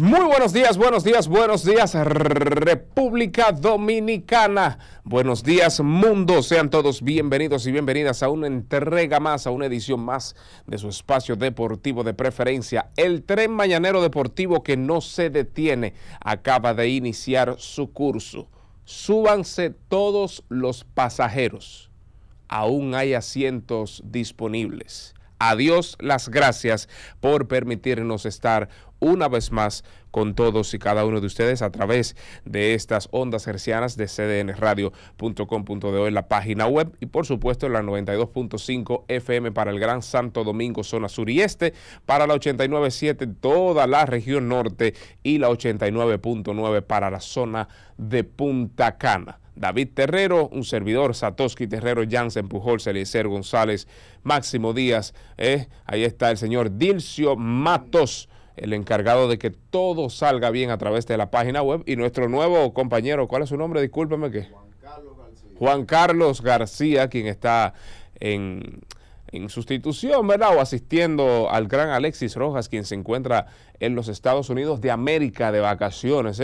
Muy buenos días, buenos días, buenos días República Dominicana, buenos días mundo, sean todos bienvenidos y bienvenidas a una entrega más, a una edición más de su espacio deportivo de preferencia, el tren mañanero deportivo que no se detiene, acaba de iniciar su curso, súbanse todos los pasajeros, aún hay asientos disponibles. A Dios las gracias por permitirnos estar una vez más con todos y cada uno de ustedes a través de estas ondas hercianas de cdnradio.com.do en la página web y por supuesto en la 92.5 FM para el Gran Santo Domingo, zona sur y este, para la 89.7 toda la región norte y la 89.9 para la zona de Punta Cana. David Terrero, un servidor, Satoshi Terrero, Yancen Pujols, Selecer González, Máximo Díaz, ahí está el señor Dilcio Matos, el encargado de que todo salga bien a través de la página web, y nuestro nuevo compañero, ¿cuál es su nombre? Discúlpeme que... Juan Carlos García, quien está en sustitución, ¿verdad? O asistiendo al gran Alexis Rojas, quien se encuentra en los Estados Unidos de América de vacaciones,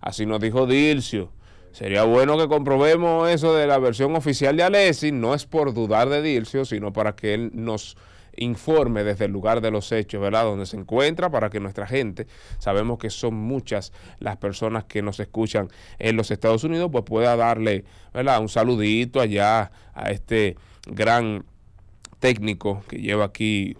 Así nos dijo Dilcio. Sería bueno que comprobemos eso de la versión oficial de Alexis, no es por dudar de Dilcio, sino para que él nos informe desde el lugar de los hechos, ¿verdad?, donde se encuentra, para que nuestra gente, sabemos que son muchas las personas que nos escuchan en los Estados Unidos, pues pueda darle, ¿verdad?, un saludito allá a este gran técnico que lleva aquí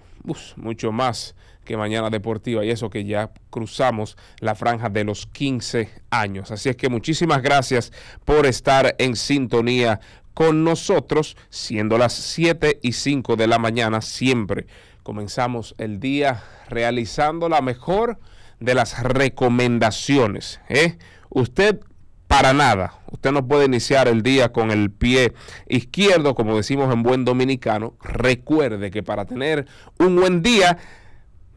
mucho más que Mañana Deportiva y eso que ya cruzamos la franja de los 15 años. Así es que muchísimas gracias por estar en sintonía con nosotros, siendo las 7:05 de la mañana. Siempre comenzamos el día realizando la mejor de las recomendaciones. Usted para nada, usted no puede iniciar el día con el pie izquierdo, como decimos en buen dominicano. Recuerde que para tener un buen día,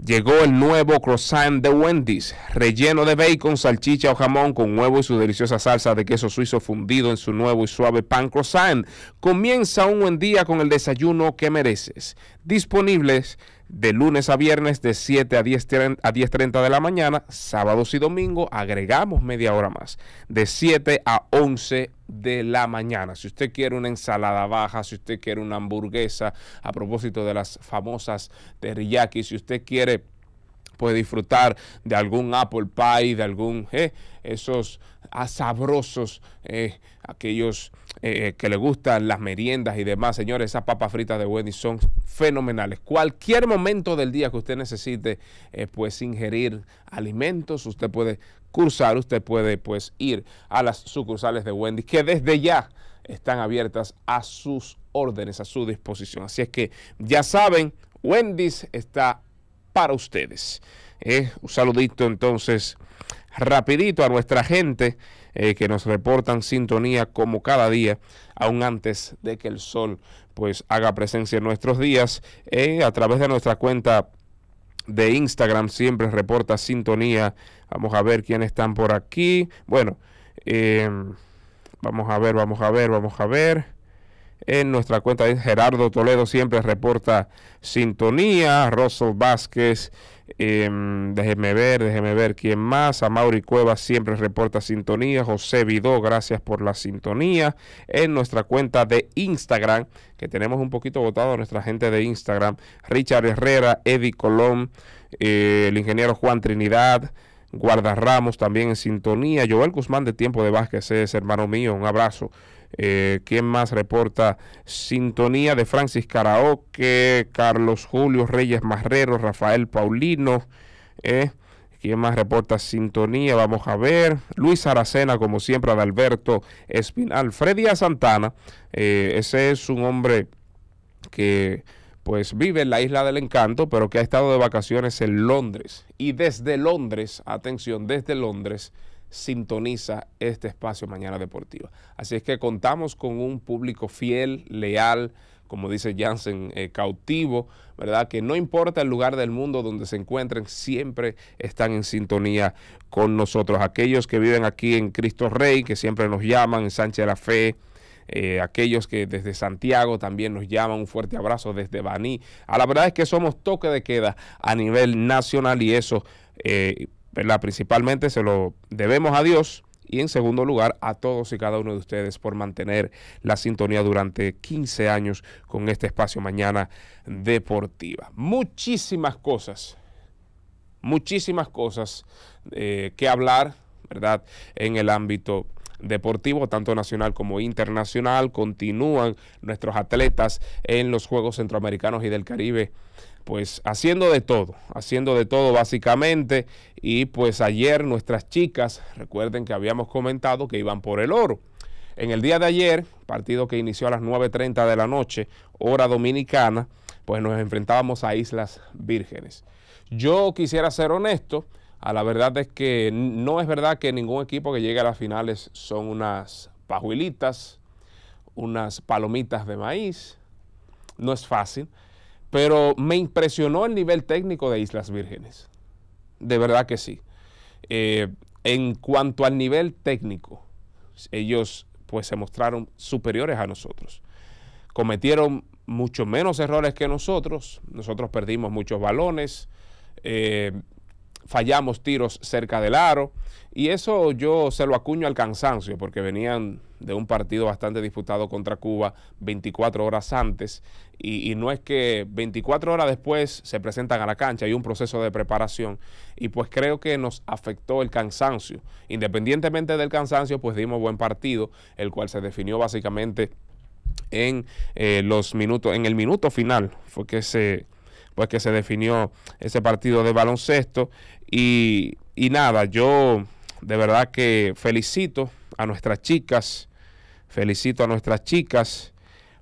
llegó el nuevo croissant de Wendy's, relleno de bacon, salchicha o jamón con huevo y su deliciosa salsa de queso suizo fundido en su nuevo y suave pan croissant. Comienza un buen día con el desayuno que mereces. Disponibles de lunes a viernes de 7 a 10:30 de la mañana, sábados y domingo agregamos media hora más, de 7 a 11 de la mañana. Si usted quiere una ensalada baja, si usted quiere una hamburguesa, a propósito de las famosas teriyaki, si usted quiere puede disfrutar de algún apple pie, de algún, esos sabrosos, aquellos que le gustan las meriendas y demás. Señores, esas papas fritas de Wendy's son fenomenales. Cualquier momento del día que usted necesite, pues, ingerir alimentos, usted puede cursar, usted puede, pues, ir a las sucursales de Wendy's, que desde ya están abiertas a sus órdenes, a su disposición. Así es que, ya saben, Wendy's está para ustedes. Un saludito entonces rapidito a nuestra gente que nos reportan sintonía como cada día, aún antes de que el sol pues haga presencia en nuestros días. A través de nuestra cuenta de Instagram siempre reporta sintonía. Vamos a ver quiénes están por aquí. Bueno, vamos a ver. En nuestra cuenta de Gerardo Toledo siempre reporta sintonía. Rossel Vázquez, déjeme ver quién más. A Mauri Cueva siempre reporta sintonía. José Vidó, gracias por la sintonía. En nuestra cuenta de Instagram, que tenemos un poquito votado a nuestra gente de Instagram, Richard Herrera, Eddy Colón, el ingeniero Juan Trinidad, Guardarramos también en sintonía. Joel Guzmán de Tiempo de Vázquez es hermano mío, un abrazo. ¿Quién más reporta sintonía? De Francis Karaoke, Carlos Julio Reyes Marrero, Rafael Paulino. ¿Quién más reporta sintonía? Vamos a ver. Luis Aracena, como siempre, Adalberto Espinal. Freddy Santana, ese es un hombre que pues vive en la Isla del Encanto, pero que ha estado de vacaciones en Londres. Y desde Londres, atención, desde Londres sintoniza este espacio Mañana Deportiva. Así es que contamos con un público fiel, leal, como dice Yansen, cautivo, ¿verdad? Que no importa el lugar del mundo donde se encuentren, siempre están en sintonía con nosotros. Aquellos que viven aquí en Cristo Rey, que siempre nos llaman, en Sánchez de la Fe, aquellos que desde Santiago también nos llaman, un fuerte abrazo desde Baní. La verdad es que somos toque de queda a nivel nacional y eso ¿verdad? Principalmente se lo debemos a Dios y, en segundo lugar, a todos y cada uno de ustedes por mantener la sintonía durante 15 años con este espacio Mañana Deportiva. Muchísimas cosas que hablar, ¿verdad?, en el ámbito deportivo, tanto nacional como internacional. Continúan nuestros atletas en los Juegos Centroamericanos y del Caribe, pues haciendo de todo básicamente. Y pues ayer nuestras chicas, recuerden que habíamos comentado que iban por el oro. En el día de ayer, partido que inició a las 9:30 de la noche, hora dominicana, pues nos enfrentábamos a Islas Vírgenes. Yo quisiera ser honesto, a la verdad es que no es verdad que ningún equipo que llegue a las finales son unas pajuelitas, unas palomitas de maíz. No es fácil, pero me impresionó el nivel técnico de Islas Vírgenes. De verdad que sí. En cuanto al nivel técnico, ellos pues se mostraron superiores a nosotros. Cometieron mucho menos errores que nosotros. Nosotros perdimos muchos balones, fallamos tiros cerca del aro, y eso yo se lo acuño al cansancio, porque venían de un partido bastante disputado contra Cuba 24 horas antes, y no es que 24 horas después se presentan a la cancha, hay un proceso de preparación, y pues creo que nos afectó el cansancio. Independientemente del cansancio, pues dimos buen partido, el cual se definió básicamente en el minuto final, fue que se definió ese partido de baloncesto. Y nada, yo de verdad que felicito a nuestras chicas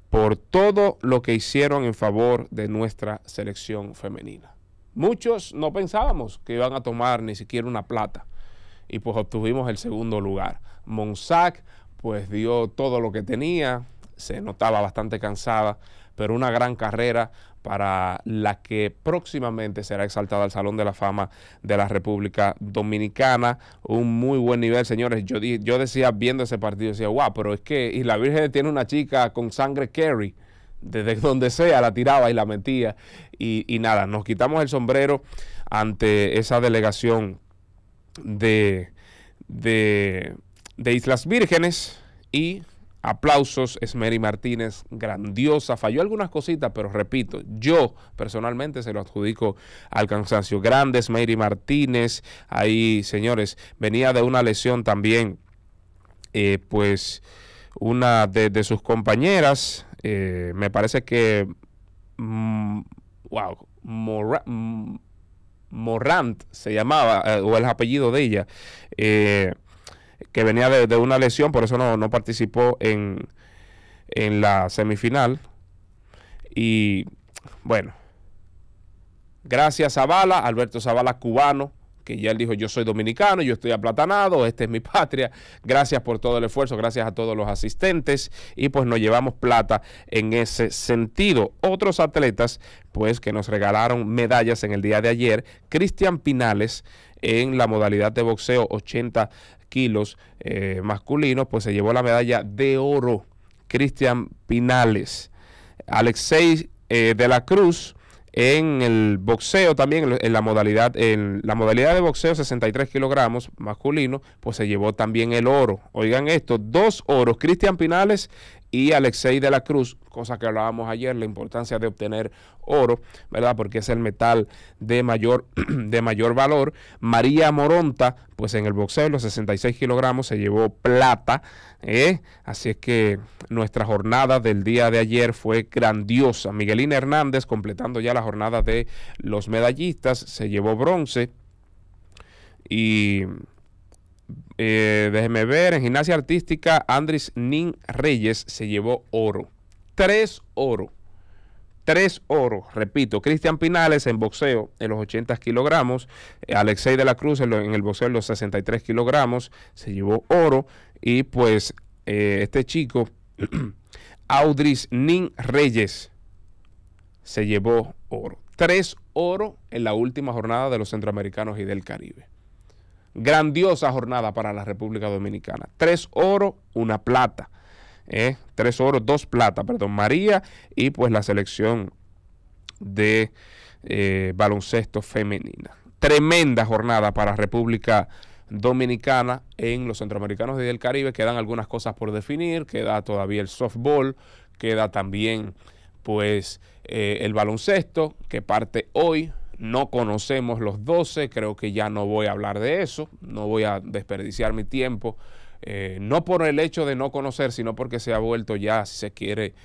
por todo lo que hicieron en favor de nuestra selección femenina. Muchos no pensábamos que iban a tomar ni siquiera una plata, y pues obtuvimos el segundo lugar. Monsac pues dio todo lo que tenía, se notaba bastante cansada, pero una gran carrera para la que próximamente será exaltada al Salón de la Fama de la República Dominicana. Un muy buen nivel, señores. Yo decía, viendo ese partido, decía, guau, pero es que Isla Virgen tiene una chica con sangre Kerry, desde donde sea la tiraba y la metía. Y nada, nos quitamos el sombrero ante esa delegación de Islas Vírgenes. Y aplausos, Esmery Martínez, grandiosa, falló algunas cositas, pero repito, yo personalmente se lo adjudico al cansancio. Grande Esmery Martínez, ahí, señores, venía de una lesión también, pues una de sus compañeras, me parece que, Morant se llamaba, o el apellido de ella, que venía de una lesión, por eso no participó en la semifinal. Y bueno, gracias a Zavala, Alberto Zavala, cubano, que ya él dijo, yo soy dominicano, yo estoy aplatanado, esta es mi patria. Gracias por todo el esfuerzo, gracias a todos los asistentes, y pues nos llevamos plata en ese sentido. Otros atletas, pues, que nos regalaron medallas en el día de ayer: Cristian Pinales, en la modalidad de boxeo 80 kilos masculinos, pues se llevó la medalla de oro. Cristian Pinales. Alexei de la Cruz, en el boxeo también, en la modalidad de boxeo 63 kilogramos masculino, pues se llevó también el oro. Oigan esto, dos oros, Cristian Pinales y Alexei de la Cruz, cosa que hablábamos ayer, la importancia de obtener oro, ¿verdad?, porque es el metal de mayor valor. María Moronta, pues en el boxeo, los 66 kilogramos, se llevó plata, Así es que nuestra jornada del día de ayer fue grandiosa. Miguelina Hernández, completando ya la jornada de los medallistas, se llevó bronce. Y déjeme ver, en gimnasia artística, Audrys Nin Reyes se llevó oro. Tres oros, repito, Cristian Pinales en boxeo en los 80 kilogramos, Alexei de la Cruz en el boxeo en los 63 kilogramos, se llevó oro. Y pues este chico, Audrys Nin Reyes, se llevó oro. Tres oros en la última jornada de los Centroamericanos y del Caribe. Grandiosa jornada para la República Dominicana. Tres oro, una plata. Tres oro, dos plata, perdón, María, y pues la selección de baloncesto femenina. tremenda jornada para República Dominicana en los Centroamericanos y del Caribe. Quedan algunas cosas por definir, queda todavía el softball, queda también pues el baloncesto, que parte hoy. No conocemos los 12, creo que ya no voy a hablar de eso, no voy a desperdiciar mi tiempo, no por el hecho de no conocer, sino porque se ha vuelto ya, si se quiere,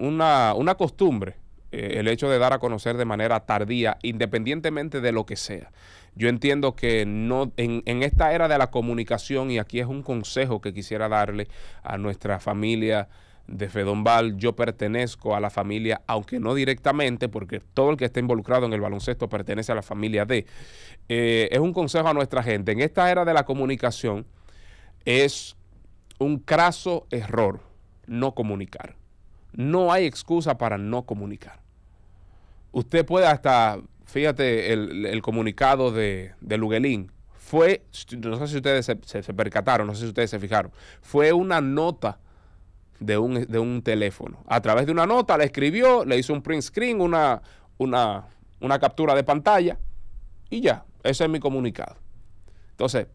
una costumbre, el hecho de dar a conocer de manera tardía, independientemente de lo que sea. Yo entiendo que no en esta era de la comunicación, y aquí es un consejo que quisiera darle a nuestra familia de Fedombal. Yo pertenezco a la familia, aunque no directamente, porque todo el que está involucrado en el baloncesto pertenece a la familia D. Es un consejo a nuestra gente. En esta era de la comunicación es un craso error no comunicar. No hay excusa para no comunicar. Usted puede hasta, fíjate, el comunicado de Luguelín fue, no sé si ustedes se percataron, no sé si ustedes se fijaron, fue una nota de un teléfono. A través de una nota le escribió, le hizo un print screen, una captura de pantalla, y ya, ese es mi comunicado. Entonces,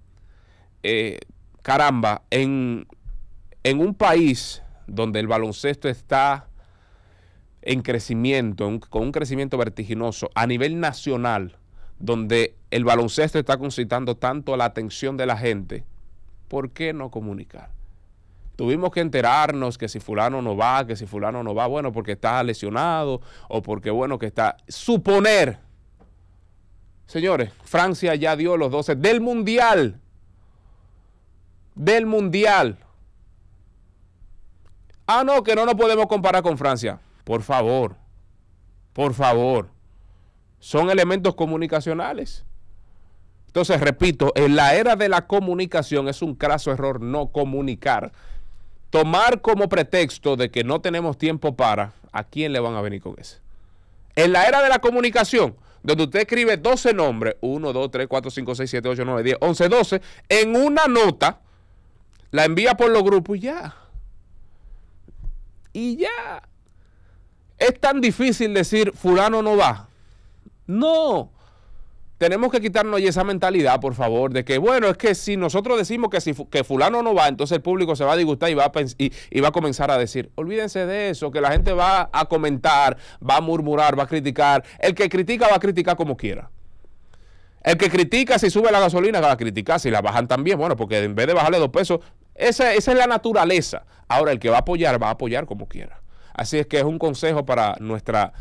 caramba, en un país donde el baloncesto está en crecimiento, con un crecimiento vertiginoso a nivel nacional, donde el baloncesto está concitando tanto la atención de la gente, ¿por qué no comunicar? Tuvimos que enterarnos que si fulano no va, bueno, porque está lesionado, o porque bueno, que está... Suponer. Señores, Francia ya dio los 12 del Mundial. Del Mundial. Ah, no, que no nos podemos comparar con Francia. Por favor, por favor. Son elementos comunicacionales. Entonces, repito, en la era de la comunicación es un craso error no comunicar. Tomar como pretexto de que no tenemos tiempo para, ¿a quién le van a venir con eso? En la era de la comunicación, donde usted escribe 12 nombres, 1, 2, 3, 4, 5, 6, 7, 8, 9, 10, 11, 12, en una nota, la envía por los grupos y ya. Y ya. Es tan difícil decir, fulano no va. No. Tenemos que quitarnos esa mentalidad, por favor, de que, bueno, es que si nosotros decimos que fulano no va, entonces el público se va a disgustar y va a comenzar a decir. Olvídense de eso, que la gente va a comentar, va a murmurar, va a criticar. El que critica va a criticar como quiera. El que critica, si sube la gasolina, va a criticar. Si la bajan también, bueno, porque en vez de bajarle 2 pesos, esa es la naturaleza. Ahora, el que va a apoyar como quiera. Así es que es un consejo para nuestra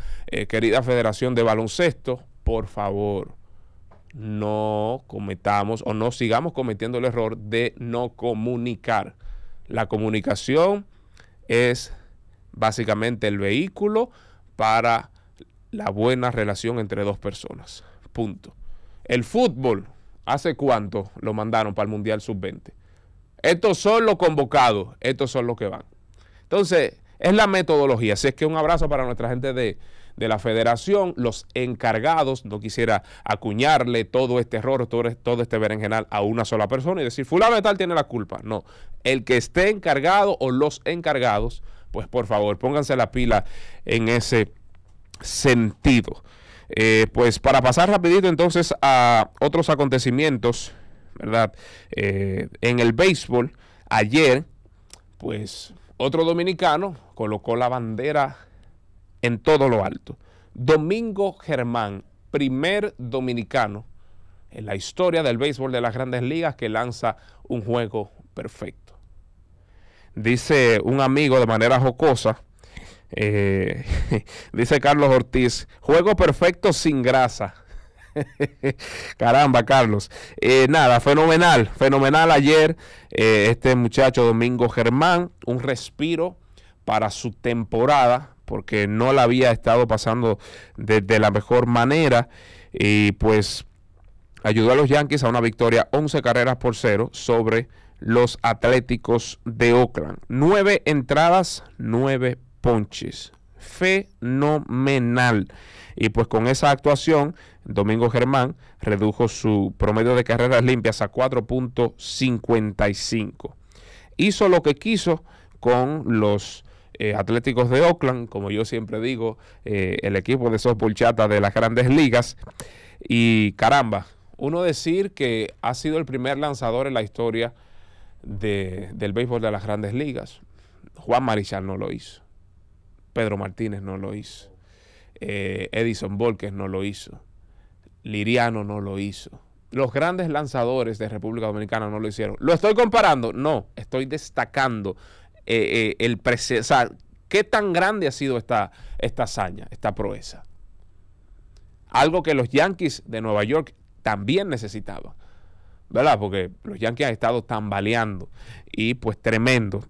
querida Federación de Baloncesto. Por favor, no cometamos o no sigamos cometiendo el error de no comunicar. La comunicación es básicamente el vehículo para la buena relación entre dos personas. Punto. El fútbol, ¿hace cuánto lo mandaron para el Mundial Sub-20? Estos son los convocados, estos son los que van. Entonces, es la metodología. Así es que un abrazo para nuestra gente de la federación, los encargados. No quisiera acuñarle todo este error, todo este berenjenal a una sola persona y decir, fulano de tal tiene la culpa. No, el que esté encargado o los encargados, pues por favor, pónganse la pila en ese sentido. Pues para pasar rapidito entonces a otros acontecimientos, ¿verdad? En el béisbol, ayer, pues otro dominicano colocó la bandera en todo lo alto. Domingo Germán, primer dominicano en la historia del béisbol de las Grandes Ligas que lanza un juego perfecto. Dice un amigo de manera jocosa, dice Carlos Ortiz, juego perfecto sin grasa. Caramba, Carlos. Nada, fenomenal ayer este muchacho Domingo Germán, un respiro para su temporada, porque no la había estado pasando de la mejor manera, y pues ayudó a los Yankees a una victoria 11-0 sobre los Atléticos de Oakland. 9 entradas, 9 ponches. Fenomenal. Y pues con esa actuación, Domingo Germán redujo su promedio de carreras limpias a 4.55. Hizo lo que quiso con los Atléticos de Oakland, como yo siempre digo, el equipo de softball chata de las grandes ligas. Y caramba, uno decir que ha sido el primer lanzador en la historia del béisbol de las grandes ligas. Juan Marichal no lo hizo, Pedro Martínez no lo hizo, Edison Volquez no lo hizo, Liriano no lo hizo. Los grandes lanzadores de República Dominicana no lo hicieron. ¿Lo estoy comparando? No, estoy destacando o sea, qué tan grande ha sido esta hazaña, esta proeza. Algo que los Yankees de Nueva York también necesitaban, ¿verdad? Porque los Yankees han estado tambaleando y pues tremendo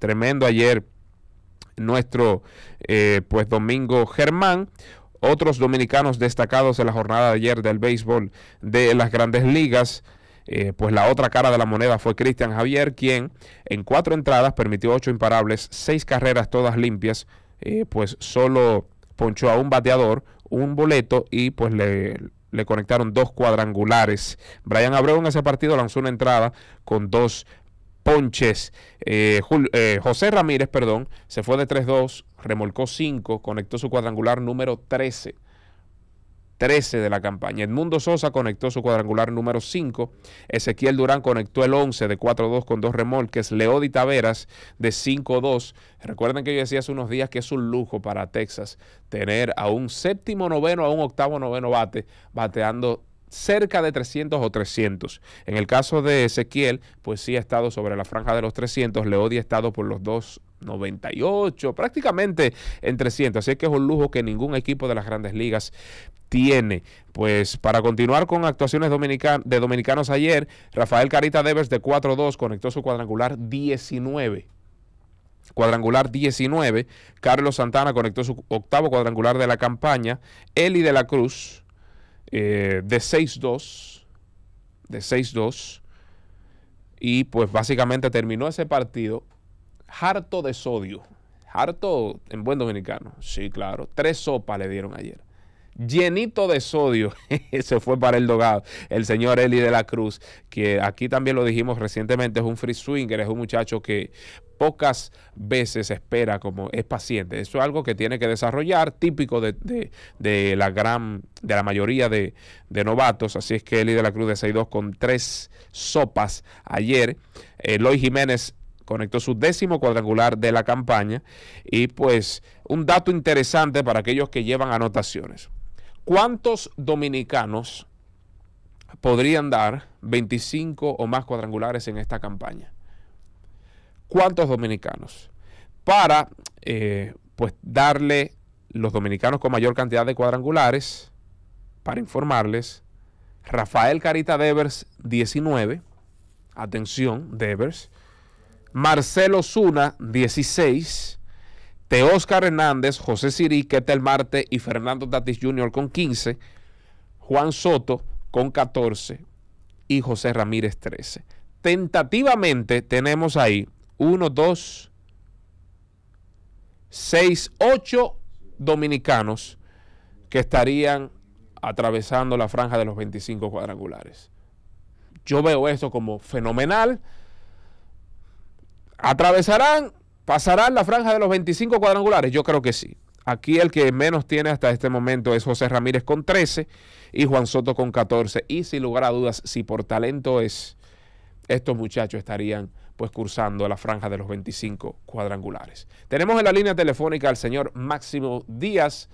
ayer nuestro pues Domingo Germán. Otros dominicanos destacados en la jornada de ayer del béisbol de las grandes ligas, pues la otra cara de la moneda fue Cristian Javier, quien en 4 entradas permitió 8 imparables, 6 carreras todas limpias, pues solo ponchó a un bateador, un boleto y pues le conectaron 2 cuadrangulares. Brian Abreu en ese partido lanzó una entrada con 2 ponches. José Ramírez, se fue de 3-2, remolcó 5, conectó su cuadrangular número 13 de la campaña. Edmundo Sosa conectó su cuadrangular número 5. Ezequiel Durán conectó el 11 de 4-2 con 2 remolques. Leody Taveras de 5-2. Recuerden que yo decía hace unos días que es un lujo para Texas tener a un séptimo noveno, a un octavo noveno bate, bateando cerca de 300 o 300. En el caso de Ezequiel, pues sí ha estado sobre la franja de los 300. Leody ha estado por los 298, prácticamente en 300. Así que es un lujo que ningún equipo de las grandes ligas tiene. Pues para continuar con actuaciones de dominicanos ayer, Rafael Carita Devers de 4-2 conectó su cuadrangular 19. Carlos Santana conectó su octavo cuadrangular de la campaña. Elly De La Cruz de 6-2, y pues básicamente terminó ese partido harto de sodio, harto en buen dominicano, sí, claro, 3 sopas le dieron ayer, llenito de sodio. Se fue para el dogado el señor Elly De La Cruz, que aquí también lo dijimos recientemente, es un free swinger, es un muchacho que pocas veces espera, como es paciente. Eso es algo que tiene que desarrollar, típico de la mayoría de novatos. Así es que Elly De La Cruz de 6-2 con 3 sopas ayer. Eloy Jiménez conectó su 10º cuadrangular de la campaña. Y pues un dato interesante para aquellos que llevan anotaciones. ¿Cuántos dominicanos podrían dar 25 o más cuadrangulares en esta campaña? ¿Cuántos dominicanos? Para pues darle los dominicanos con mayor cantidad de cuadrangulares, para informarles, Rafael Carita Devers 19, atención Devers, Marcelo Zuna 16, Teóscar Hernández, José Sirí, Ketel Marte y Fernando Tatis Jr. con 15, Juan Soto con 14 y José Ramírez 13. Tentativamente tenemos ahí 8 dominicanos que estarían atravesando la franja de los 25 cuadrangulares. Yo veo esto como fenomenal. ¿Atravesarán, pasarán la franja de los 25 cuadrangulares? Yo creo que sí. Aquí el que menos tiene hasta este momento es José Ramírez con 13 y Juan Soto con 14. Y sin lugar a dudas, si por talento es, estos muchachos estarían pues cursando la franja de los 25 cuadrangulares. Tenemos en la línea telefónica al señor Máximo Díaz,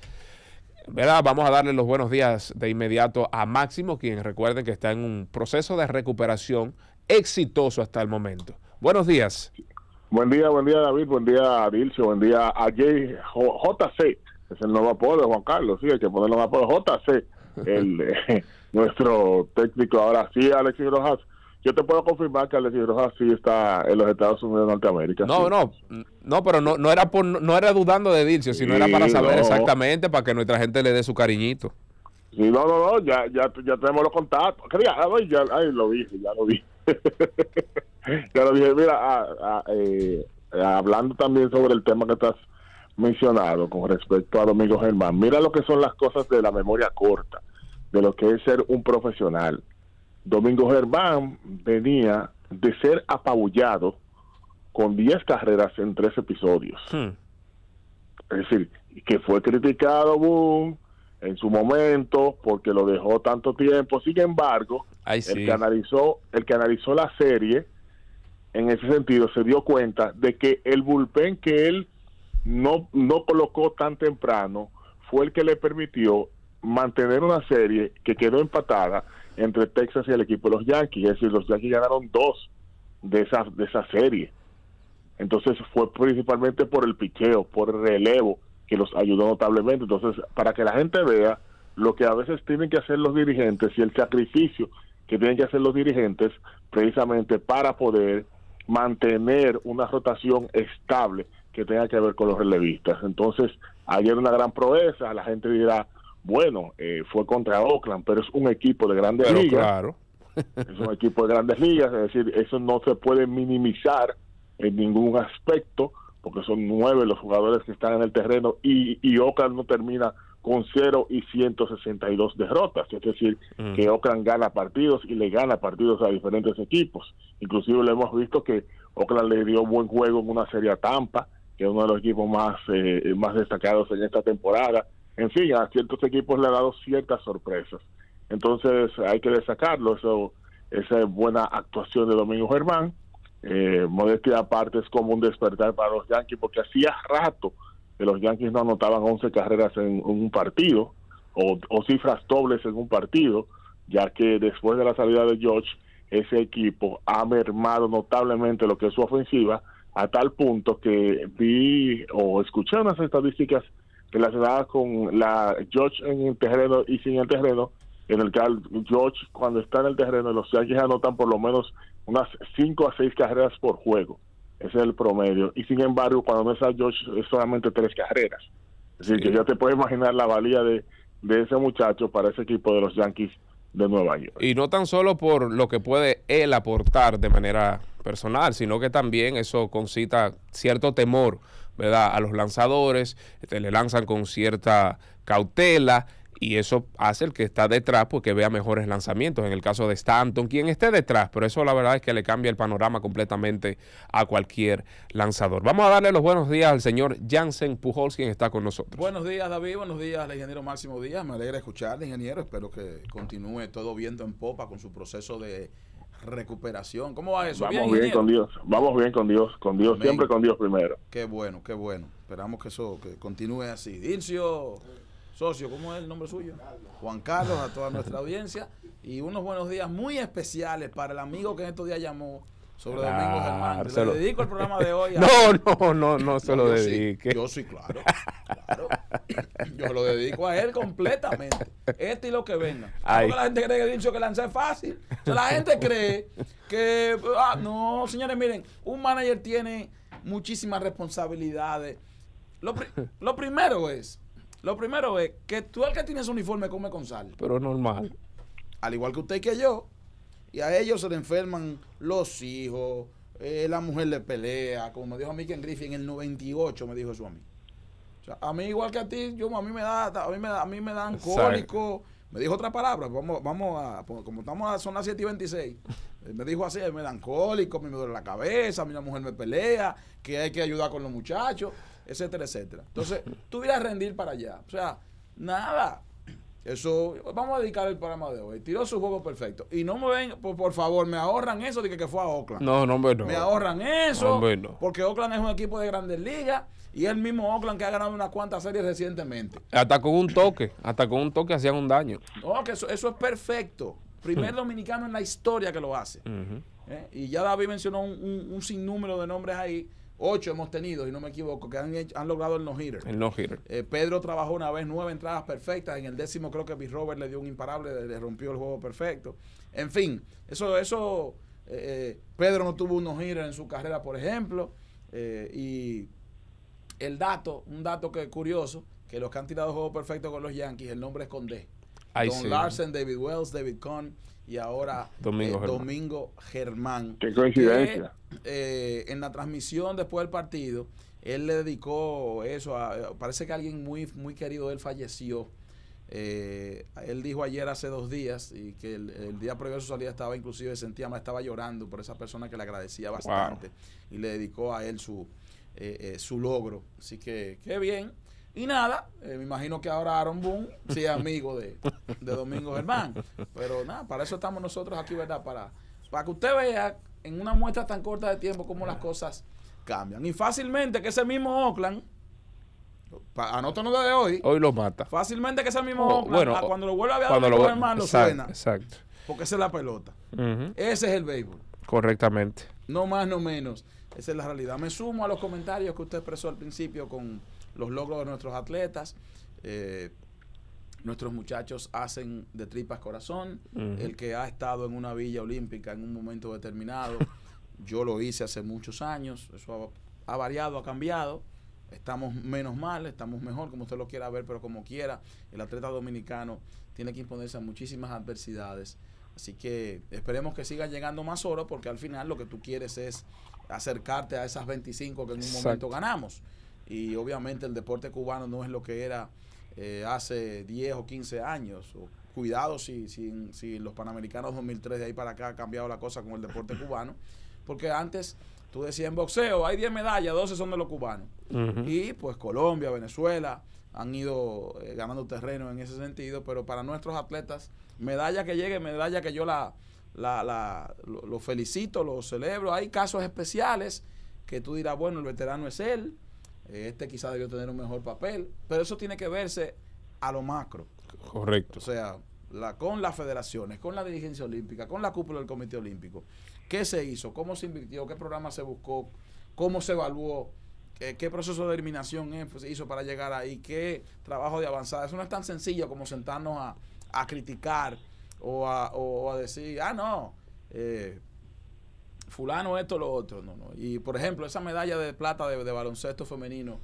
¿verdad? Vamos a darle los buenos días de inmediato a Máximo, quien recuerden que está en un proceso de recuperación exitoso hasta el momento. Buenos días. Buen día David, buen día Dilcio, buen día a JC, es el nuevo apodo de Juan Carlos, sí, hay que ponerlo más apodo, JC, nuestro técnico ahora sí, Alexis Rojas. Yo te puedo confirmar que Alexis Rojas sí está en los Estados Unidos de Norteamérica. No, sí. No, pero no era por, no era dudando de Dilcio, sino sí, era para saber exactamente, para que nuestra gente le dé su cariñito. Sí, no, ya tenemos los contactos. Ya lo dije. Mira, hablando también sobre el tema que estás mencionado con respecto a Domingo Germán, mira lo que son las cosas de la memoria corta, de lo que es ser un profesional. Domingo Germán venía de ser apabullado con 10 carreras en 3 episodios. Es decir, que fue criticado Boone en su momento porque lo dejó tanto tiempo. Sin embargo, el que analizó la serie, en ese sentido, se dio cuenta de que el bullpen que él no colocó tan temprano fue el que le permitió mantener una serie que quedó empatada entre Texas y el equipo de los Yankees. Es decir, los Yankees ganaron 2 de esa serie. Entonces fue principalmente por el picheo, por el relevo, que los ayudó notablemente. Entonces, para que la gente vea lo que a veces tienen que hacer los dirigentes y el sacrificio que tienen que hacer los dirigentes precisamente para poder mantener una rotación estable que tenga que ver con los relevistas. Entonces, ayer una gran proeza. La gente dirá, bueno, fue contra Oakland, pero es un equipo de grandes ligas. Claro. Es un equipo de grandes ligas, es decir, eso no se puede minimizar en ningún aspecto, porque son 9 los jugadores que están en el terreno y Oakland no termina con 0 y 162 derrotas, es decir, que Oakland gana partidos y le gana partidos a diferentes equipos. Inclusive le hemos visto que Oakland le dio buen juego en una serie a Tampa, que es uno de los equipos más destacados en esta temporada. En fin, a ciertos equipos le ha dado ciertas sorpresas. Entonces hay que destacarlo, esa buena actuación de Domingo Germán. Modestia aparte, es como un despertar para los Yankees, porque hacía rato que los Yankees no anotaban 11 carreras en un partido o cifras dobles en un partido, ya que después de la salida de George, ese equipo ha mermado notablemente lo que es su ofensiva, a tal punto que vi o escuché unas estadísticas relacionadas con la George en el terreno y sin el terreno, en el que George, cuando está en el terreno, los Yankees anotan por lo menos unas 5 a 6 carreras por juego. Ese es el promedio. Y sin embargo, cuando no es a George, es solamente 3 carreras. Es decir, que ya te puedes imaginar la valía de ese muchacho para ese equipo de los Yankees de Nueva York. Y no tan solo por lo que puede él aportar de manera personal, sino que también eso concita cierto temor, ¿verdad?, a los lanzadores. Le lanzan con cierta cautela, y eso hace el que está detrás porque vea mejores lanzamientos. En el caso de Stanton, quien esté detrás, pero eso la verdad es que le cambia el panorama completamente a cualquier lanzador. Vamos a darle los buenos días al señor Yansen Pujols, quien está con nosotros. Buenos días, David. Buenos días al ingeniero Máximo Díaz. Me alegra escucharle, ingeniero. Espero que continúe todo viento en popa con su proceso de recuperación. ¿Cómo va eso? Vamos bien con Dios. Vamos bien con Dios. Con Dios, amén. Siempre con Dios primero. Qué bueno, qué bueno. Esperamos que eso que continúe así. Dilcio, socio, ¿cómo es el nombre suyo? Juan Carlos, a toda nuestra audiencia. Y unos buenos días muy especiales para el amigo que en estos días llamó sobre Domingo Germán. Le dedico el programa de hoy. No se lo dedique. Yo sí, claro. Yo lo dedico a él completamente. Este y lo que venga. Porque la gente cree que he dicho que lanzar es fácil. O sea, la gente cree que... no, señores, miren, un manager tiene muchísimas responsabilidades. Lo primero es que tú, al que tienes uniforme, come con sal. Pero normal. Al igual que usted y que yo. Y a ellos se le enferman los hijos, la mujer le pelea. Como me dijo a mí Ken Griffey en el 98, me dijo eso a mí. O sea, a mí igual que a ti, a mí me dan cólico. Me dijo otra palabra, como son las 7 y 26. Me dijo así, me dan cólico, a mí me duele la cabeza, a mí la mujer me pelea, que hay que ayudar con los muchachos, etcétera, etcétera. Entonces, tú irás a rendir para allá. O sea, nada. Eso, vamos a dedicar el programa de hoy. Tiró su juego perfecto. Y no me ven, por favor, me ahorran eso de que fue a Oakland. No. Me ahorran eso, no. Porque Oakland es un equipo de grandes ligas y el mismo Oakland que ha ganado unas cuantas series recientemente. Hasta con un toque hacían un daño. No, que eso es perfecto. Primer dominicano en la historia que lo hace. Y ya David mencionó un sinnúmero de nombres ahí. 8 hemos tenido, si no me equivoco, que han logrado el no-hitter. Pedro trabajó una vez 9 entradas perfectas. En el 10º creo que Bill Robert le dio un imparable, le rompió el juego perfecto. En fin, Pedro no tuvo un no-hitter en su carrera, por ejemplo. Y un dato que es curioso, que los que han tirado juego perfecto con los Yankees, el nombre es con D. Don Larsen, David Wells, David Cohn y ahora Domingo Germán. Qué coincidencia. En la transmisión después del partido, él le dedicó eso. Parece que alguien muy, muy querido de él falleció. Él dijo ayer, hace 2 días, y que el día previo a su salida estaba, inclusive sentía más, estaba llorando por esa persona que le agradecía bastante. Wow. Y le dedicó a él su su logro. Así que, qué bien. Y nada, me imagino que ahora Aaron Boone sea amigo de Domingo Germán. Pero nada, para eso estamos nosotros aquí, ¿verdad? Para que usted vea en una muestra tan corta de tiempo cómo las cosas cambian. Y fácilmente que ese mismo Oakland, anótanos de hoy. Hoy lo mata. Fácilmente que ese mismo Oakland, cuando lo vuelva a ver a Domingo Germán, lo suena. Exacto. Porque esa es la pelota. Ese es el béisbol. Correctamente. No más, no menos. Esa es la realidad. Me sumo a los comentarios que usted expresó al principio con los logros de nuestros atletas. Nuestros muchachos hacen de tripas corazón. El que ha estado en una villa olímpica en un momento determinado, yo lo hice hace muchos años, eso ha variado, ha cambiado, estamos menos mal, estamos mejor, como usted lo quiera ver, pero como quiera, el atleta dominicano tiene que imponerse a muchísimas adversidades. Así que esperemos que sigan llegando más horas, porque al final lo que tú quieres es acercarte a esas 25 que en un momento ganamos. Y obviamente el deporte cubano no es lo que era hace 10 o 15 años. Cuidado si los Panamericanos 2003 de ahí para acá ha cambiado la cosa con el deporte cubano. Porque antes, tú decías, en boxeo hay 10 medallas, 12 son de los cubanos. Y pues Colombia, Venezuela han ido ganando terreno en ese sentido. Pero para nuestros atletas, medalla que llegue, medalla que yo lo felicito, lo celebro. Hay casos especiales que tú dirás, bueno, el veterano es él. Este quizá debió tener un mejor papel, pero eso tiene que verse a lo macro. Correcto. O sea, con las federaciones, con la dirigencia olímpica, con la cúpula del Comité Olímpico. ¿Qué se hizo? ¿Cómo se invirtió? ¿Qué programa se buscó? ¿Cómo se evaluó? ¿Qué proceso de eliminación se hizo para llegar ahí? ¿Qué trabajo de avanzada? Eso no es tan sencillo como sentarnos a criticar o a decir, ah, no, fulano esto, lo otro, no. Y por ejemplo, esa medalla de plata de baloncesto femenino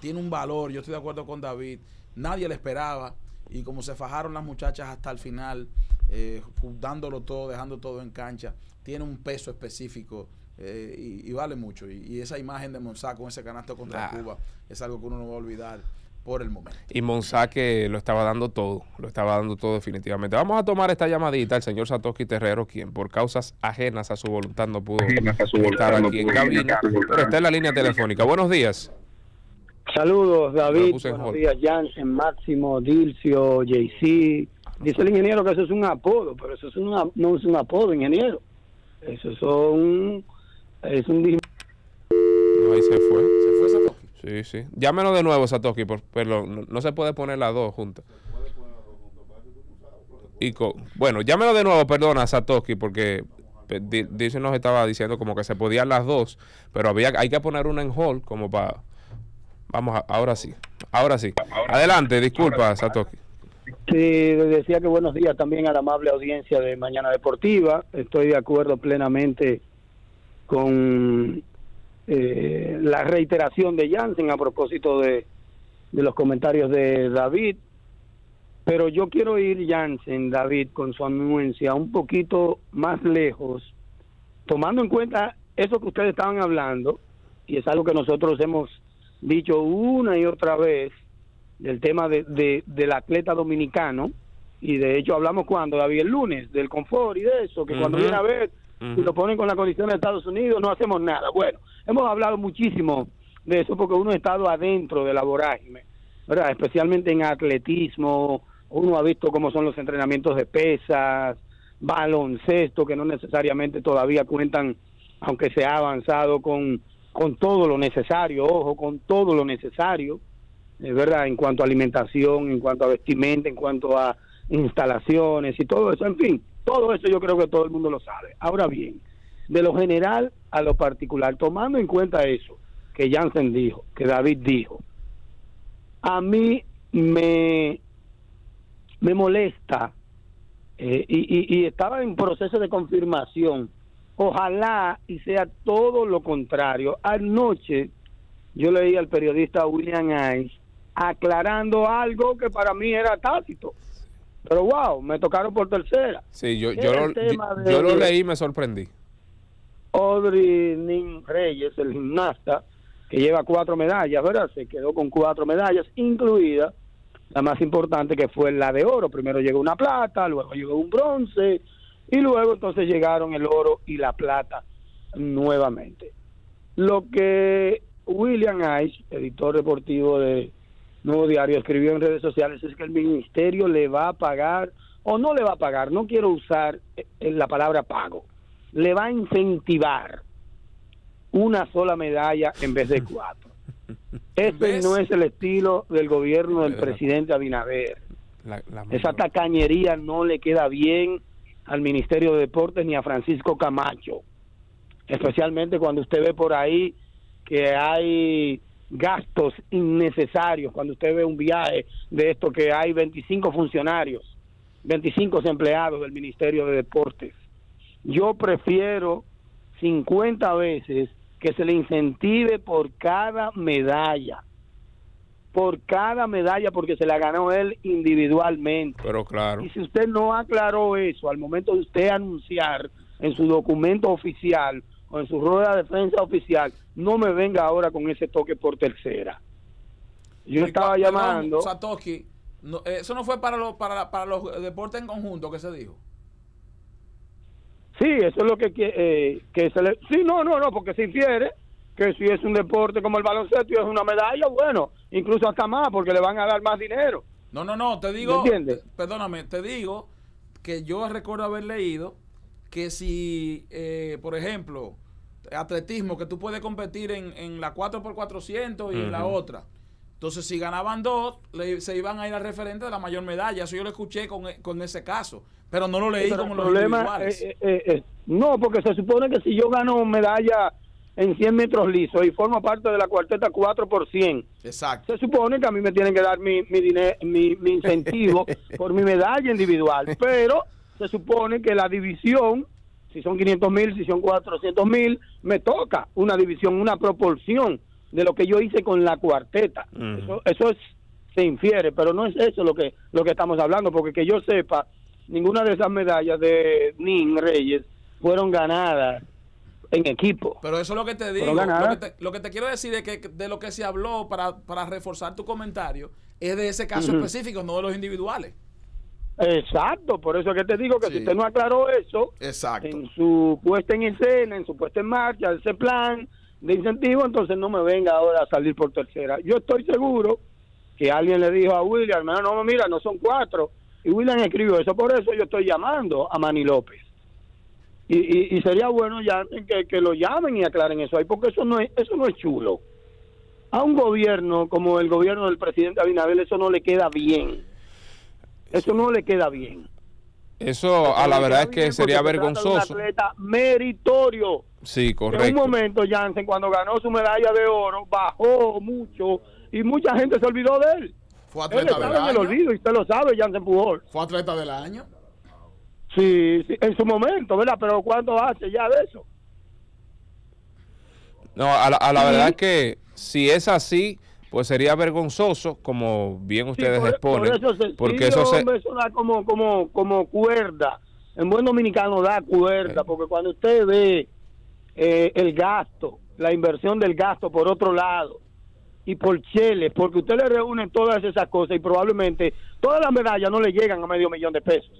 tiene un valor. Yo estoy de acuerdo con David, nadie la esperaba, y como se fajaron las muchachas hasta el final, dándolo todo, dejando todo en cancha, tiene un peso específico y vale mucho. Y esa imagen de Monsac con ese canasto contra Cuba es algo que uno no va a olvidar por el momento. Y Monsac lo estaba dando todo, definitivamente. Vamos a tomar esta llamadita al señor Satoshi Terrero, quien por causas ajenas a su voluntad no pudo estar aquí en cabina, pero está en la línea telefónica. Buenos días. Saludos, David. Buenos días, Yansen, Máximo, Dilcio, JC. Dice el ingeniero que eso es un apodo, pero eso es no es un apodo, ingeniero. Eso es un ahí se fue. Se fue Satoshi. Sí, sí. Llámenos de nuevo, Satoshi, perdón, no se puede poner las dos juntas. Bueno, llámenos de nuevo, perdona, Satoshi, porque Dilcio nos estaba diciendo como que se podían las dos, pero hay que poner una en hold como para... Vamos, ahora sí. Ahora sí. Adelante, disculpa, Satoshi. Sí, decía que buenos días también a la amable audiencia de Mañana Deportiva. Estoy de acuerdo plenamente con la reiteración de Yansen a propósito de los comentarios de David, pero yo quiero ir, Yansen, David, con su anuencia un poquito más lejos, tomando en cuenta eso que ustedes estaban hablando, y es algo que nosotros hemos dicho una y otra vez del tema del atleta dominicano, y de hecho hablamos cuando, David, el lunes, del confort y de eso, que cuando viene a ver, si lo ponen con la condición de Estados Unidos, no hacemos nada. Bueno, hemos hablado muchísimo de eso porque uno ha estado adentro de la vorágine, ¿verdad? Especialmente en atletismo, uno ha visto cómo son los entrenamientos de pesas, baloncesto, que no necesariamente todavía cuentan, aunque se ha avanzado con todo lo necesario, ojo, con todo lo necesario, ¿verdad? En cuanto a alimentación, en cuanto a vestimenta, en cuanto a instalaciones y todo eso, en fin. Todo eso yo creo que todo el mundo lo sabe. Ahora bien, de lo general a lo particular, tomando en cuenta eso que Yansen dijo, que David dijo, a mí me molesta y estaba en proceso de confirmación. Ojalá y sea todo lo contrario. Anoche yo leí al periodista William Hayes aclarando algo que para mí era tácito. Pero wow, me tocaron por tercera. Sí, yo lo leí y me sorprendí. Audrys Nin Reyes, el gimnasta, que lleva 4 medallas, ¿verdad? Se quedó con 4 medallas, incluida la más importante, que fue la de oro. Primero llegó una plata, luego llegó un bronce, y luego entonces llegaron el oro y la plata nuevamente. Lo que William Ice, editor deportivo de Nuevo Diario, escribió en redes sociales es que el ministerio le va a pagar o no le va a pagar, no quiero usar la palabra pago, le va a incentivar una sola medalla en vez de 4. Este no es el estilo del gobierno del presidente Abinader. Esa tacañería no le queda bien al Ministerio de Deportes ni a Francisco Camacho, especialmente cuando usted ve por ahí que hay gastos innecesarios, cuando usted ve un viaje de esto que hay 25 funcionarios, 25 empleados del Ministerio de Deportes. Yo prefiero 50 veces que se le incentive por cada medalla porque se la ganó él individualmente. Pero claro. Y si usted no aclaró eso al momento de usted anunciar en su documento oficial o en su rueda de prensa oficial, no me venga ahora con ese toque por tercera. Yo estaba llamando... Satoshi, no, ¿eso no fue para los deportes en conjunto que se dijo? Sí, eso es lo que se le... Sí, no, porque se infiere que si es un deporte como el baloncesto y es una medalla, bueno, incluso hasta más, porque le van a dar más dinero. No, te digo... Perdóname, te digo que yo recuerdo haber leído que si, por ejemplo, atletismo, que tú puedes competir en la 4x400 y en la otra. Entonces, si ganaban 2, se iban a ir al referente de la mayor medalla. Eso yo lo escuché con ese caso, pero no lo leí como los individuales. No, porque se supone que si yo gano medalla en 100 metros lisos y formo parte de la cuarteta 4x100, exacto, se supone que a mí me tienen que dar mi incentivo por mi medalla individual, pero se supone que la división, si son 500.000, si son 400.000, me toca una división, una proporción de lo que yo hice con la cuarteta. Eso se infiere, pero no es eso lo que estamos hablando, porque que yo sepa, ninguna de esas medallas de Nin Reyes fueron ganadas en equipo. Pero eso es lo que te digo, lo que te quiero decir es que de lo que se habló para reforzar tu comentario es de ese caso específico, no de los individuales. Exacto, por eso es que te digo que si usted no aclaró eso, en su puesta en escena, en su puesta en marcha, ese plan de incentivo, entonces no me venga ahora a salir por tercera. Yo estoy seguro que alguien le dijo a William, hermano, no, mira, no son 4, y William escribió eso. Por eso yo estoy llamando a Manny López y sería bueno ya que lo llamen y aclaren eso ahí, porque eso no es chulo. A un gobierno como el gobierno del presidente Abinader, eso no le queda bien. Eso no le queda bien. Eso, a la verdad, es que sería vergonzoso. Se trata de un atleta meritorio. Sí, correcto. En un momento, Yansen, cuando ganó su medalla de oro, bajó mucho y mucha gente se olvidó de él. Fue atleta del año. Él estaba en el olvido, y usted lo sabe, Yansen Pujols. Fue atleta del año. Sí, en su momento, ¿verdad? Pero ¿cuánto hace ya de eso? No, a la verdad es que si es así, pues sería vergonzoso, como bien ustedes exponen. Porque eso da como cuerda. En buen dominicano da cuerda, porque cuando usted ve el gasto, la inversión del gasto por otro lado, y por cheles, porque usted le reúne todas esas cosas y probablemente todas las medallas no le llegan a $500,000.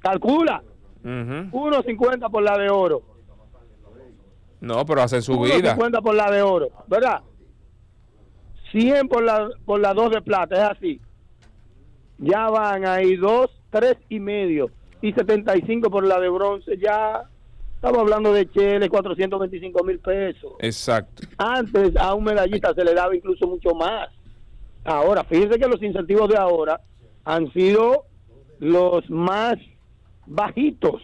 Calcula, 1.50 por la de oro. No, pero hace su vida. 1.50 por la de oro, ¿verdad? 100 por la 2 de plata, es así. Ya van ahí 2, 3 y medio. Y 75 por la de bronce, ya estamos hablando de cheles, $425,000. Exacto. Antes a un medallista se le daba incluso mucho más. Ahora, fíjense que los incentivos de ahora han sido los más bajitos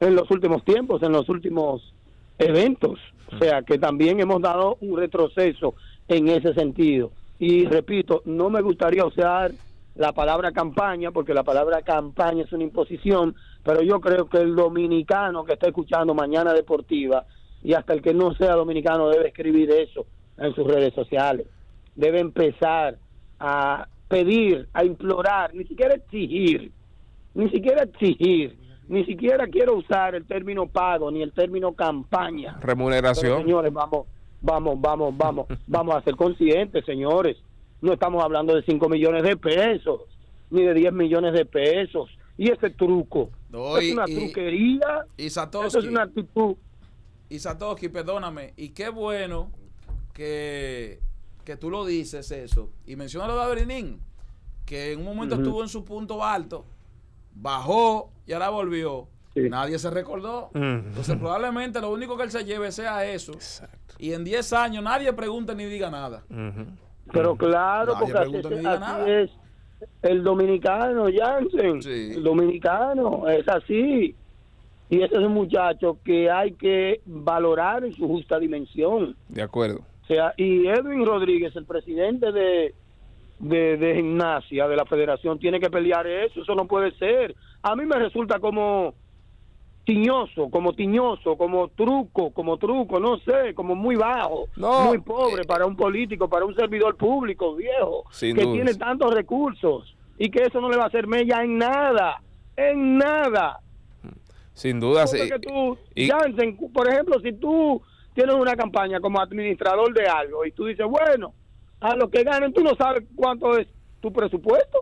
en los últimos tiempos, en los últimos eventos. O sea, que también hemos dado un retroceso en ese sentido. Y repito, no me gustaría usar la palabra campaña, porque la palabra campaña es una imposición, pero yo creo que el dominicano que está escuchando Mañana Deportiva, y hasta el que no sea dominicano, debe escribir eso en sus redes sociales. Debe empezar a pedir, a implorar, ni siquiera exigir, ni siquiera quiero usar el término pago, ni el término campaña. Remuneración. Pero, señores, vamos a ser conscientes, señores. No estamos hablando de 5 millones de pesos, ni de 10 millones de pesos. Y ese truco, es una truquería, y Satoshi, eso es una actitud. Y Satoshi, perdóname, y qué bueno que tú lo dices eso, y menciona lo de Audrys Nin, que en un momento estuvo en su punto alto, bajó y ahora volvió. Sí. Nadie se recordó. Entonces probablemente lo único que él se lleve sea eso. Exacto. Y en 10 años nadie pregunta ni diga nada. Pero claro, nadie porque así es el dominicano, Yansen. Sí. El dominicano es así. Y ese es un muchacho que hay que valorar en su justa dimensión. De acuerdo. O sea, y Edwin Rodríguez, el presidente de gimnasia de la federación, tiene que pelear eso. Eso no puede ser. A mí me resulta como tiñoso, como truco, no sé, como muy bajo, muy pobre para un político, para un servidor público viejo, que tiene tantos recursos, y que eso no le va a hacer mella en nada, en nada. Sin duda, sí. Yansen, por ejemplo, si tú tienes una campaña como administrador de algo, y tú dices, bueno, a los que ganen, tú no sabes cuánto es tu presupuesto.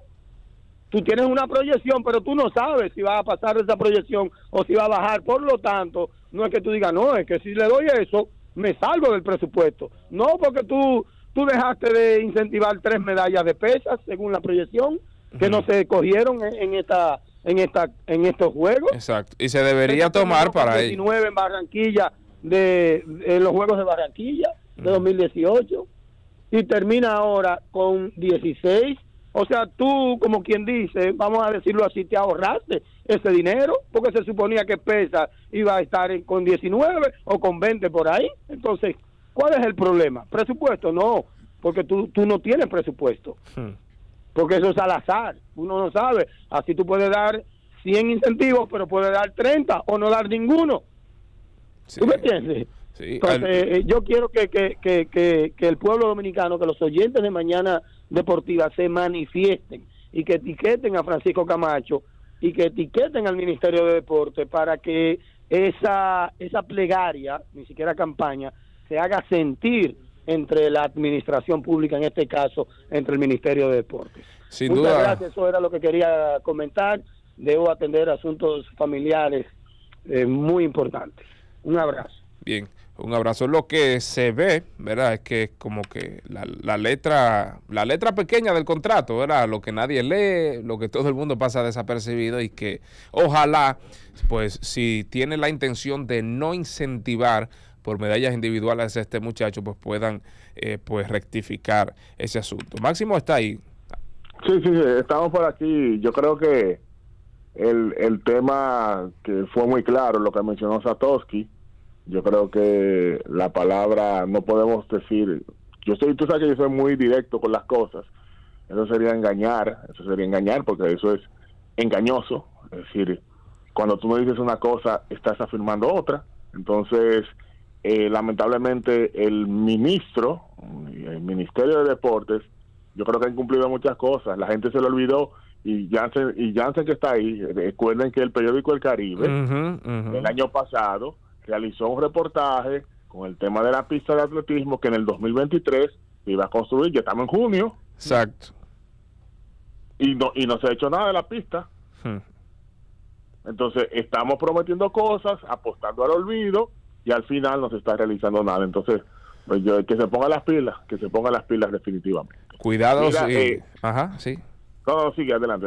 Tú tienes una proyección, pero tú no sabes si va a pasar esa proyección o si va a bajar. Por lo tanto, no es que tú digas, no, es que si le doy eso, me salgo del presupuesto. No, porque tú dejaste de incentivar 3 medallas de pesas, según la proyección, que no se cogieron en estos juegos. Exacto, y se debería tomar para ello. 19 en Barranquilla, en los Juegos de Barranquilla de 2018, y termina ahora con 16. O sea, tú, como quien dice, vamos a decirlo así, te ahorraste ese dinero, porque se suponía que pesa iba a estar con 19 o con 20 por ahí. Entonces, ¿cuál es el problema? ¿Presupuesto? No, porque tú no tienes presupuesto. Porque eso es al azar, uno no sabe. Así tú puedes dar 100 incentivos, pero puedes dar 30 o no dar ninguno. Sí. ¿Tú me entiendes? Sí. Entonces, yo quiero que el pueblo dominicano, que los oyentes de Mañana Deportiva se manifiesten y que etiqueten a Francisco Camacho y que etiqueten al Ministerio de Deporte para que esa plegaria, ni siquiera campaña, se haga sentir entre la administración pública, en este caso entre el Ministerio de Deporte. Sin duda. Muchas gracias, eso era lo que quería comentar. Debo atender asuntos familiares muy importantes. Un abrazo. Bien. Un abrazo. Lo que se ve, ¿verdad? Es que como que la letra pequeña del contrato, ¿verdad? Lo que nadie lee, lo que todo el mundo pasa desapercibido, y que ojalá, pues, si tiene la intención de no incentivar por medallas individuales a este muchacho, pues puedan pues rectificar ese asunto. Máximo está ahí. Sí, estamos por aquí. Yo creo que el tema que fue muy claro, lo que mencionó Satoshi. Yo creo que la palabra no podemos decir. Tú sabes que yo soy muy directo con las cosas. Eso sería engañar, porque eso es engañoso. Es decir, cuando tú me dices una cosa, estás afirmando otra. Entonces, lamentablemente, el Ministerio de Deportes, yo creo que ha incumplido muchas cosas. La gente se lo olvidó. Y Yansen, que está ahí, recuerden que el periódico El Caribe, el año pasado, realizó un reportaje con el tema de la pista de atletismo que en el 2023 se iba a construir. Ya estamos en junio. Exacto. Y no se ha hecho nada de la pista. Entonces, estamos prometiendo cosas, apostando al olvido, y al final no se está realizando nada. Entonces, pues que se pongan las pilas, definitivamente. Cuidado. Mira, sí. Ajá, sí. No, sigue, adelante.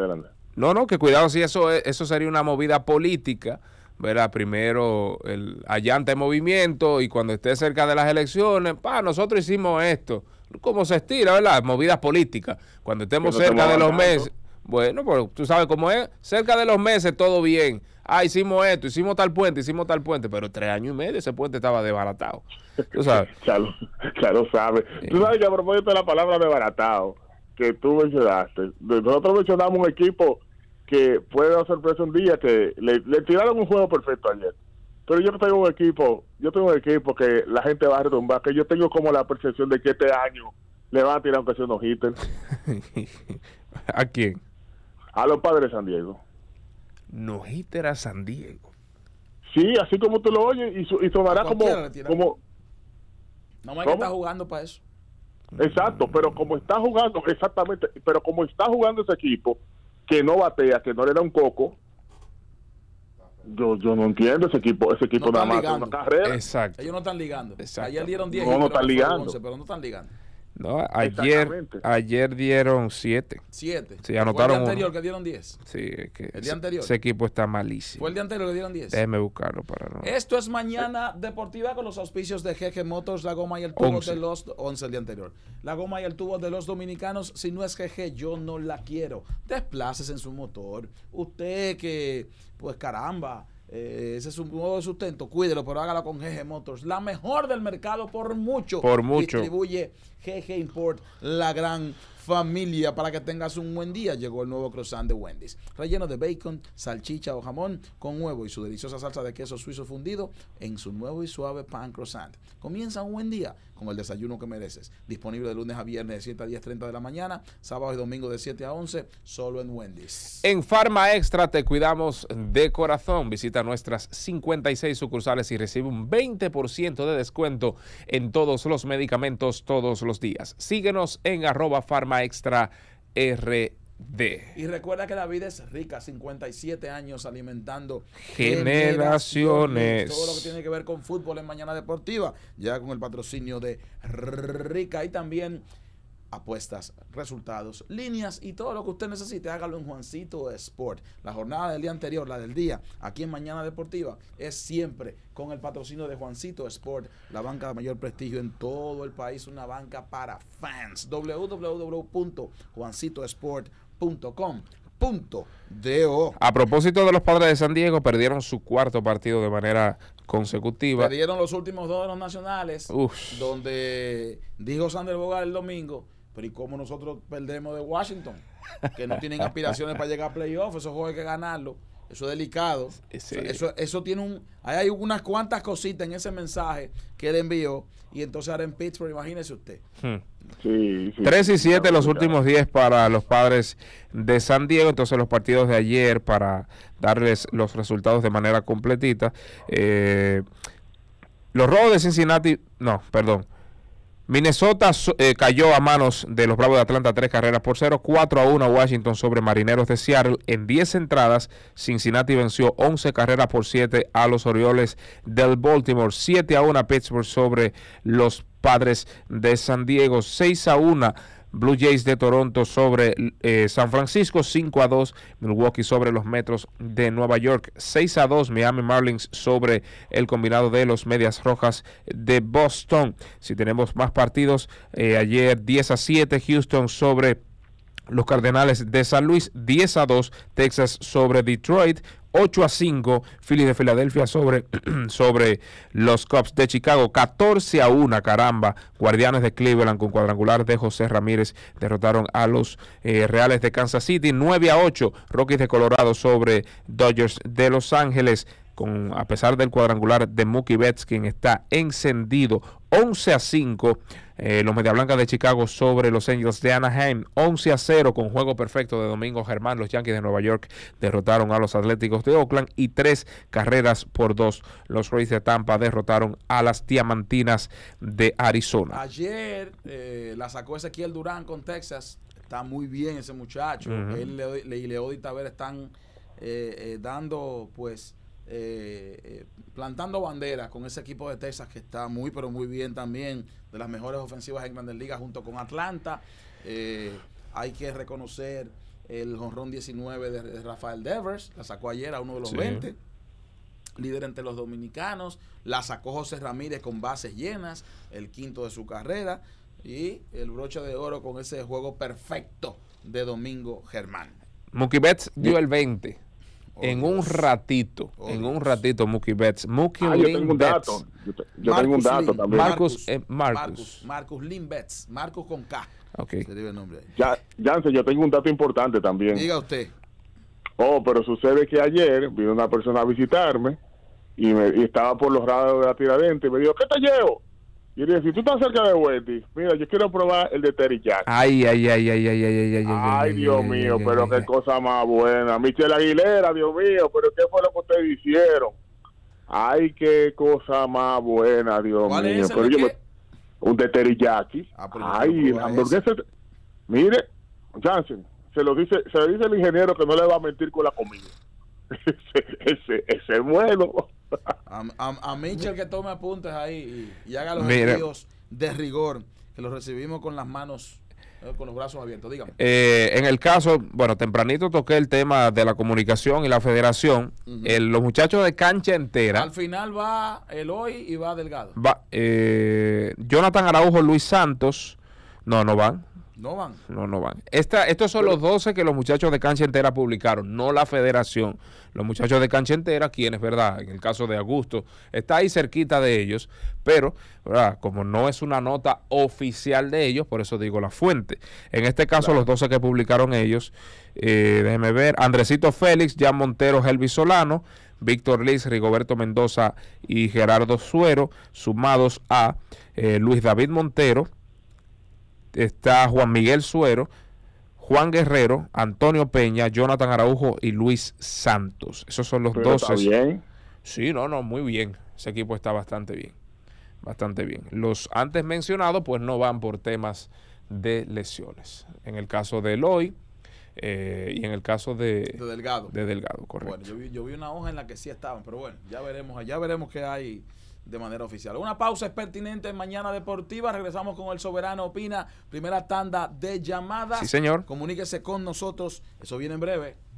No, que cuidado, sí, eso sería una movida política, ¿verdad? Primero el allante movimiento, y cuando esté cerca de las elecciones, nosotros hicimos esto. ¿Cómo se estira, verdad? Movidas políticas. Cuando estemos cerca de los meses, bueno, pues tú sabes cómo es, cerca de los meses todo bien. Hicimos esto, hicimos tal puente, pero 3 años y medio ese puente estaba desbaratado. Tú sabes. Ya lo sabes. Tú sabes que a propósito de la palabra desbaratado, que tú mencionaste, nosotros mencionamos un equipo que puede dar sorpresa un día, que le tiraron un juego perfecto ayer. Pero yo tengo un equipo que la gente va a retumbar, que yo tengo como la percepción de que este año le van a tirar aunque sea unos hitters. ¿A quién? A los Padres de San Diego. No hitter a San Diego. Sí, así como tú lo oyes, y sonará como... No más que está jugando para eso. Exacto, pero como está jugando ese equipo, que no batea, que no le da un coco, Yo no entiendo ese equipo no nada más hace una carrera. Exacto. Ellos no están ligando. Exacto. Ayer dieron 10. No están ligando. 11, pero no están ligando. No, ayer dieron 7. 7. Sí, anotaron. ¿Fue el día anterior que dieron 10? Sí, es que el día anterior. Ese equipo está malísimo. ¿Fue el día anterior que dieron 10? Déjeme buscarlo para no. Esto es Mañana Deportiva con los auspicios de GG Motors, la goma y el tubo de los 11 el día anterior. La goma y el tubo de los dominicanos, si no es GG, yo no la quiero. Desplaces en su motor. Usted que, pues caramba, ese es un nuevo sustento, cuídelo, pero hágalo con GG Motors, la mejor del mercado por mucho. Por mucho. Distribuye GG Import, la gran familia. Para que tengas un buen día, llegó el nuevo croissant de Wendy's, relleno de bacon, salchicha o jamón, con huevo y su deliciosa salsa de queso suizo fundido en su nuevo y suave pan croissant. Comienza un buen día con el desayuno que mereces. Disponible de lunes a viernes de 7 a 10:30 de la mañana, sábado y domingo de 7 a 11, solo en Wendy's. En Farma Extra te cuidamos de corazón. Visita nuestras 56 sucursales y recibe un 20% de descuento en todos los medicamentos todos los días. Síguenos en @farmaextraRD. Y recuerda que la vida es rica, 57 años alimentando generaciones. Todo lo que tiene que ver con fútbol en Mañana Deportiva, ya con el patrocinio de Rica y también apuestas, resultados, líneas y todo lo que usted necesite, hágalo en Juancito Sport. La jornada del día anterior, la del día, aquí en Mañana Deportiva, es siempre con el patrocinio de Juancito Sport, la banca de mayor prestigio en todo el país, una banca para fans. www.juancitosport.com.do. A propósito de los Padres de San Diego, perdieron su cuarto partido de manera consecutiva. Perdieron los últimos dos de los nacionales. Uf. Donde dijo Sander Bogart el domingo, pero ¿y cómo nosotros perdemos de Washington? Que no tienen aspiraciones para llegar a playoffs, esos juegos hay que ganarlo, eso es delicado. Sí. Eso tiene ahí hay unas cuantas cositas en ese mensaje que él envió, y entonces ahora en Pittsburgh, imagínese usted. 3-7 los últimos 10 para los Padres de San Diego. Entonces los partidos de ayer, para darles los resultados de manera completita, los Rojos de Cincinnati, Minnesota cayó a manos de los Bravos de Atlanta 3-0, 4-1 Washington sobre Marineros de Seattle. En 10 entradas, Cincinnati venció 11-7 a los Orioles del Baltimore, 7-1 a Pittsburgh sobre los Padres de San Diego, 6-1 Blue Jays de Toronto sobre San Francisco, 5-2 Milwaukee sobre los Metros de Nueva York, 6-2 Miami Marlins sobre el combinado de los Medias Rojas de Boston. Si tenemos más partidos, ayer 10-7 Houston sobre los Cardenales de San Luis, 10-2 Texas sobre Detroit, 8-5 Phillies de Filadelfia sobre los Cubs de Chicago, 14-1, caramba, Guardianes de Cleveland con cuadrangular de José Ramírez derrotaron a los Reales de Kansas City, 9-8 Rockies de Colorado sobre Dodgers de Los Ángeles, a pesar del cuadrangular de Mookie Betts, quien está encendido, 11-5 los Medias Blancas de Chicago sobre los Angels de Anaheim, 11-0 con juego perfecto de Domingo Germán. Los Yankees de Nueva York derrotaron a los Atléticos de Oakland, y 3-2. Los Rays de Tampa derrotaron a las Diamantinas de Arizona. Ayer la sacó Ezequiel Durán con Texas. Está muy bien ese muchacho. Él y Leody Taveras están dando, pues, plantando banderas con ese equipo de Texas, que está muy pero muy bien también, de las mejores ofensivas en Grandes Ligas junto con Atlanta. Hay que reconocer el jonrón 19 de Rafael Devers, la sacó ayer a uno de los 20, líder entre los dominicanos. La sacó José Ramírez con bases llenas, el quinto de su carrera, y el broche de oro con ese juego perfecto de Domingo Germán. Mookie Betts dio el 20. En un ratito, Mookie Betts. Yo tengo un dato también. Marcus Lynn Betts. Marcus con K. Okay. Se debe el nombre ahí. Yansen, yo tengo un dato importante también. Diga usted. Pero sucede que ayer vino una persona a visitarme y estaba por los radios de la Tiradentes y me dijo, ¿qué te llevo? Y le dije, si tú estás cerca de Wendy's, mira, yo quiero probar el de Terry Jack. Ay, Dios mío, pero qué cosa más buena. Michelle Aguilera, Dios mío, pero qué fue lo que ustedes hicieron. Ay, qué cosa más buena, Dios mío. Pero un de teriyaki. Ay, hamburguesa. Mire, Johnson, se lo dice el ingeniero que no le va a mentir con la comida. ese es bueno. A Mitchell que tome apuntes ahí y haga los envíos de rigor, que los recibimos con las manos, con los brazos abiertos. Dígame. En el caso, bueno, tempranito toqué el tema de la comunicación y la federación. Los muchachos de cancha entera. Al final va Eloy y va Delgado. Va, Jonathan Araujo, Luis Santos. No van. Estos son los 12 que los muchachos de cancha entera publicaron, no la federación. Los muchachos de cancha entera, quienes, ¿verdad? En el caso de Augusto, está ahí cerquita de ellos, pero, ¿verdad? Como no es una nota oficial de ellos, por eso digo la fuente. En este caso, claro, los 12 que publicaron ellos, déjeme ver, Andresito Félix, Jan Montero, Helvis Solano, Víctor Liz, Rigoberto Mendoza y Gerardo Suero, sumados a Luis David Montero. Está Juan Miguel Suero, Juan Guerrero, Antonio Peña, Jonathan Araujo y Luis Santos. Esos son los 12. ¿Está bien? Sí, no, muy bien. Ese equipo está bastante bien. Bastante bien. Los antes mencionados pues no van por temas de lesiones. En el caso de Eloy y en el caso de Delgado. De Delgado, correcto. Bueno, yo vi una hoja en la que sí estaban, pero bueno, ya veremos qué hay de manera oficial. Una pausa es pertinente en Mañana Deportiva. Regresamos con El Soberano Opina. Primera tanda de llamadas. Sí, señor. Comuníquese con nosotros. Eso viene en breve.